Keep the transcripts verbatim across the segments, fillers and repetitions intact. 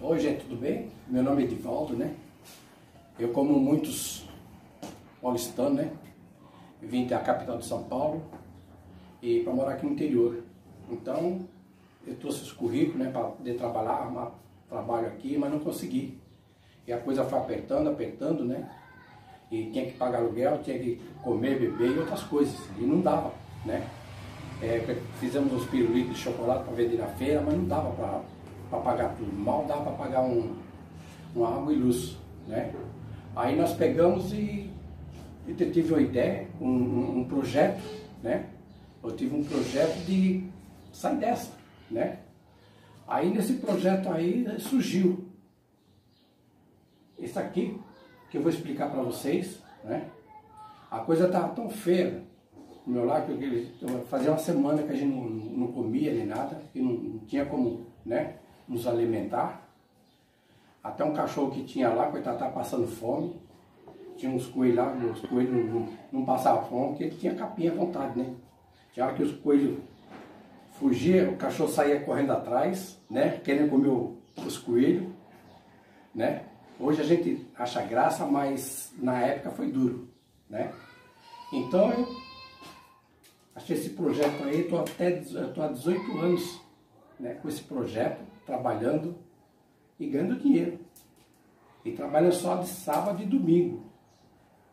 Oi gente, tudo bem? Meu nome é Edivaldo, né? Eu, como muitos paulistanos, né, vim da capital de São Paulo e para morar aqui no interior. Então, eu trouxe os currículos, né, para poder trabalhar, arrumar trabalho aqui, mas não consegui. E a coisa foi apertando, apertando, né? E tinha que pagar aluguel, tinha que comer, beber e outras coisas. E não dava, né? É, fizemos uns pirulitos de chocolate para vender na feira, mas não dava para... para pagar tudo, mal dá para pagar um, uma água e luz, né? Aí nós pegamos e, e tive uma ideia, um, um, um projeto, né? Eu tive um projeto de sair dessa, né? Aí nesse projeto aí surgiu isso aqui, que eu vou explicar para vocês, né? A coisa estava tão feia no meu lar, que fazia uma semana que a gente não, não comia nem nada, e não, não tinha como, né, nos alimentar. Até um cachorro que tinha lá, coitado, tá passando fome. Tinha uns coelhos lá, os coelhos não, não passavam fome, porque ele tinha capinha à vontade, né? Tinha hora que os coelhos fugiam, o cachorro saía correndo atrás, né, querendo comer o, os coelhos, né? Hoje a gente acha graça, mas na época foi duro, né? Então eu achei esse projeto aí, estou até tô há dezoito anos, né, com esse projeto, trabalhando e ganhando dinheiro. E trabalha só de sábado e domingo,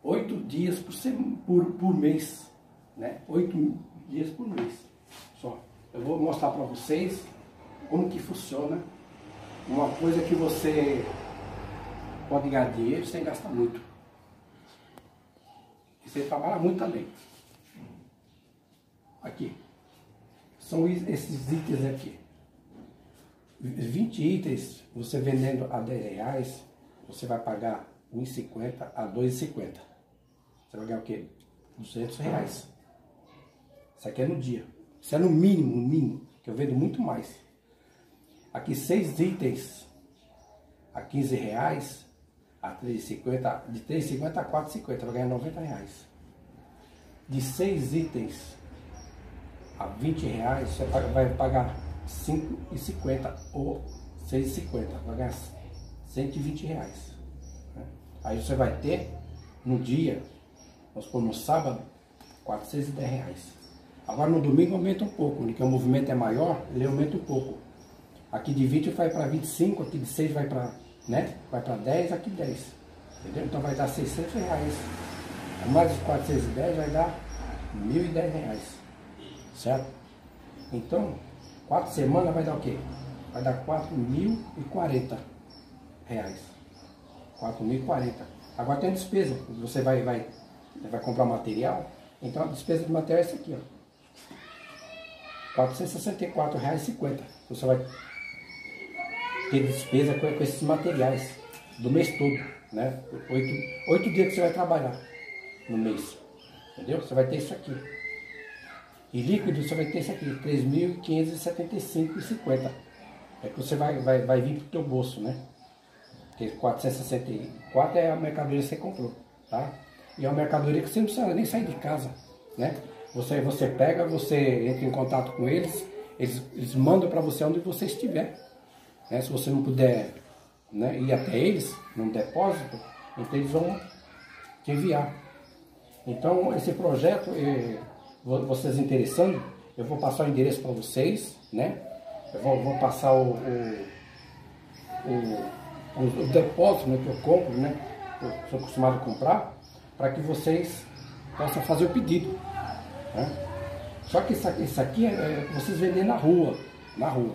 oito dias por, sem, por, por mês, né? Oito dias por mês. Só. Eu vou mostrar para vocês como que funciona uma coisa que você pode ganhar dinheiro sem gastar muito. E você trabalha muito além. Aqui são esses itens aqui. vinte itens, você vendendo a dez reais, você vai pagar um real e cinquenta a dois reais e cinquenta. Você vai ganhar o quê? duzentos reais. Isso aqui é no dia. Isso é no mínimo, no mínimo, que eu vendo muito mais. Aqui seis itens a quinze reais, a três reais e cinquenta, de três reais e cinquenta a quatro reais e cinquenta, vai ganhar noventa reais. De seis itens a vinte reais, você vai pagar cinco reais e cinquenta ou seis reais e cinquenta, vai ganhar cento e vinte reais. Aí você vai ter no dia, nós pôr no sábado, quatrocentos e dez reais. Agora no domingo aumenta um pouco, porque o movimento é maior, ele aumenta um pouco. Aqui de vinte vai para vinte e cinco, aqui de seis vai para, né, vai para dez, aqui dez. Entendeu? Então vai dar seiscentos reais. Mais os quatrocentos e dez vai dar mil e dez reais. Certo? Então, quatro semanas vai dar o quê? Vai dar quatro mil e quarenta reais. quatro mil e quarenta. Agora tem a despesa. Você vai, vai, vai comprar material. Então a despesa de material é essa aqui, ó. quatrocentos e sessenta e quatro reais e cinquenta. Você vai ter despesa com, com esses materiais do mês todo, né? Oito, oito dias que você vai trabalhar no mês. Entendeu? Você vai ter isso aqui. E líquido você vai ter isso aqui, três mil quinhentos e setenta e cinco reais e cinquenta. É que você vai, vai, vai vir para o teu bolso, né? Porque quatrocentos e sessenta e quatro é a mercadoria que você comprou, tá? E é uma mercadoria que você não precisa nem sair de casa, né? Você, você pega, você entra em contato com eles, eles, eles mandam para você onde você estiver, né? Se você não puder, né, ir até eles, num depósito, então eles vão te enviar. Então, esse projeto... É, vocês interessando, eu vou passar o endereço para vocês, né? Eu vou, vou passar o, o, o, o depósito, né, que eu compro, né? Eu sou acostumado a comprar, para que vocês possam fazer o pedido, né? Só que isso aqui, isso aqui é vocês venderem na rua, na rua,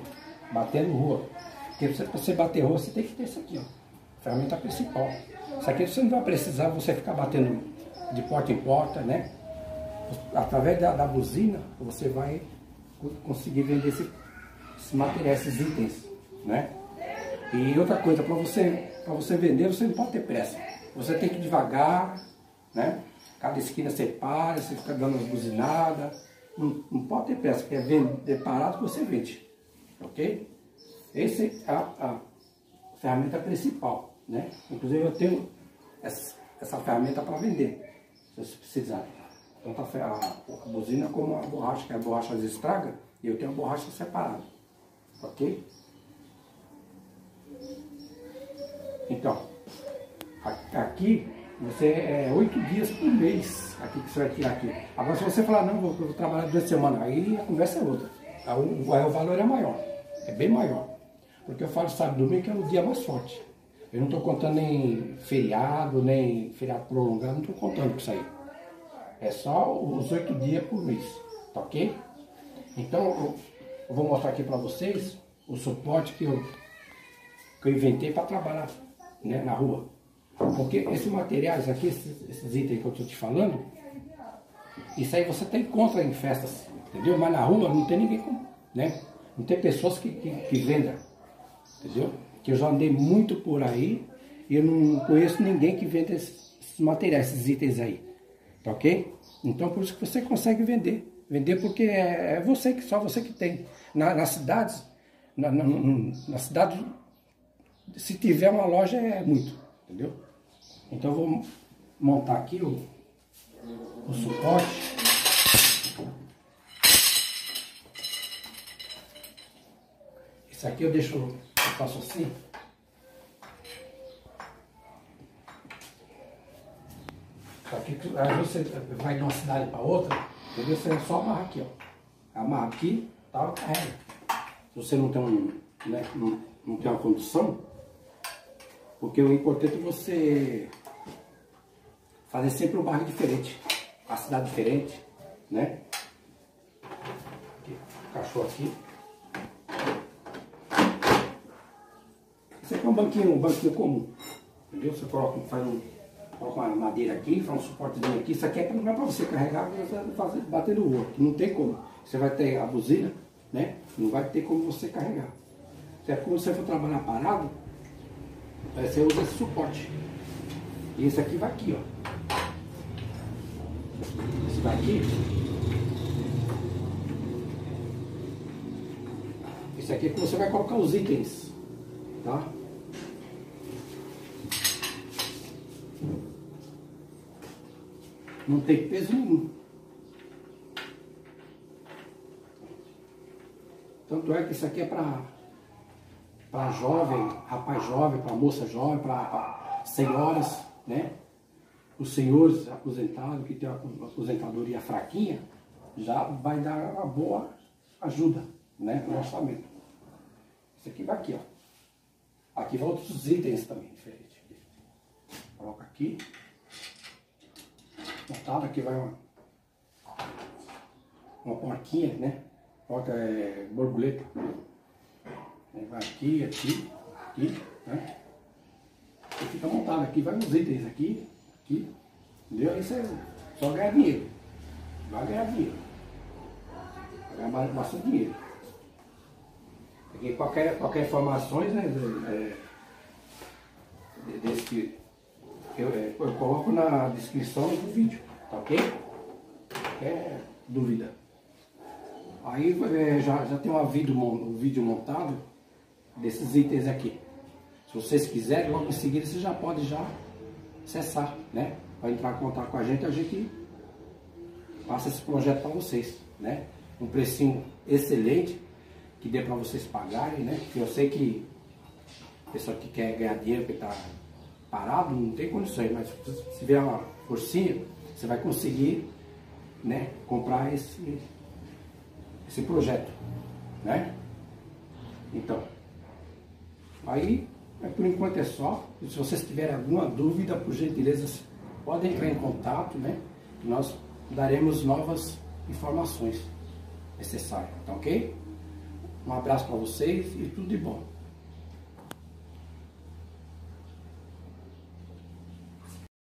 batendo rua. Porque para você bater rua, você tem que ter isso aqui, ó, a ferramenta principal. Isso aqui você não vai precisar você ficar batendo de porta em porta, né? Através da, da buzina, você vai conseguir vender esse, esse material, esses itens, né? E outra coisa, para você, para você vender, você não pode ter pressa. Você tem que ir devagar, né? Cada esquina você para, você fica dando uma buzinada. Não, não pode ter pressa, porque é, vender, é parado que você vende, ok? Essa é a, a ferramenta principal, né? Inclusive eu tenho essa, essa ferramenta para vender, se vocês precisarem. Tanto a, a buzina como a borracha, que a borracha às vezes estraga, e eu tenho a borracha separada, ok? aqui, você é oito dias por mês aqui que você vai tirar aqui. Agora, se você falar, não, vou, vou trabalhar durante a semana, aí a conversa é outra. Aí o, aí o valor é maior, é bem maior. Porque eu falo sábado e domingo que é o dia mais forte. Eu não estou contando nem feriado, nem feriado prolongado, não estou contando com isso aí. É só os oito dias por mês, tá ok? Então, eu, eu vou mostrar aqui para vocês o suporte que eu, que eu inventei para trabalhar, né, na rua. Porque esses materiais aqui, esses, esses itens que eu estou te falando, isso aí você até encontra em festas, entendeu? Mas na rua não tem ninguém, né? Não tem pessoas que, que, que vendam, entendeu? Que eu já andei muito por aí e eu não conheço ninguém que venda esses, esses materiais, esses itens aí, tá ok? Então por isso que você consegue vender. Vender porque é, é você, que só você que tem. Na, nas cidades, na, na, na cidade, se tiver uma loja é muito, entendeu? Então eu vou montar aqui o, o suporte. Esse aqui eu deixo, eu faço assim. Aqui, aí você vai de uma cidade para outra, entendeu? Você só amarra aqui, ó. Amarra aqui, tal, carrega. Se você não tem um, né, não, não tem uma condução, porque o importante é você fazer sempre um bairro diferente, a cidade diferente, né? Aqui, cachorro aqui. Esse aqui é um banquinho, um banquinho comum, entendeu? Você coloca, faz um, coloca uma madeira aqui, faz um suportezinho aqui. Isso aqui é, não é para você carregar, você fazer, bater no outro, não tem como. Você vai ter a buzina, né? Não vai ter como você carregar. Certo? Quando você for trabalhar parado, aí você usa esse suporte. E esse aqui vai aqui, ó. Esse daqui. Esse aqui é que você vai colocar os itens, tá? Não tem peso nenhum. Tanto é que isso aqui é para para jovem, rapaz jovem, para moça jovem, para senhoras, né? Os senhores aposentados, que tem uma aposentadoria fraquinha, já vai dar uma boa ajuda, né, no orçamento. Isso aqui vai aqui, ó. Aqui vão outros itens também, diferente. Coloca aqui. Montado, aqui vai uma, uma porquinha, né? Coloca é, borboleta. Aí vai aqui, aqui, aqui, né? E fica montado aqui, vai uns itens aqui, aqui. Entendeu? Aí você só ganha dinheiro. Vai ganhar dinheiro. Vai ganhar bastante dinheiro. Porque qualquer, qualquer informações, né, é, é, desse que eu, é, eu coloco na descrição do vídeo, tá ok? É dúvida. Aí é, já, já tem uma vídeo, um vídeo montado desses itens aqui. Se vocês quiserem, logo em seguida você já pode já acessar, né? Para entrar em contato com a gente, a gente passa esse projeto para vocês, né? Um precinho excelente, que dê para vocês pagarem, né? Porque eu sei que a pessoa que quer ganhar dinheiro porque está parado, não tem condições, mas se vier uma forcinha, você vai conseguir, né, comprar esse, esse projeto, né? Então, aí, por enquanto é só. E se vocês tiverem alguma dúvida, por gentileza, podem entrar em contato, né? Nós daremos novas informações necessárias, tá ok? Um abraço para vocês e tudo de bom.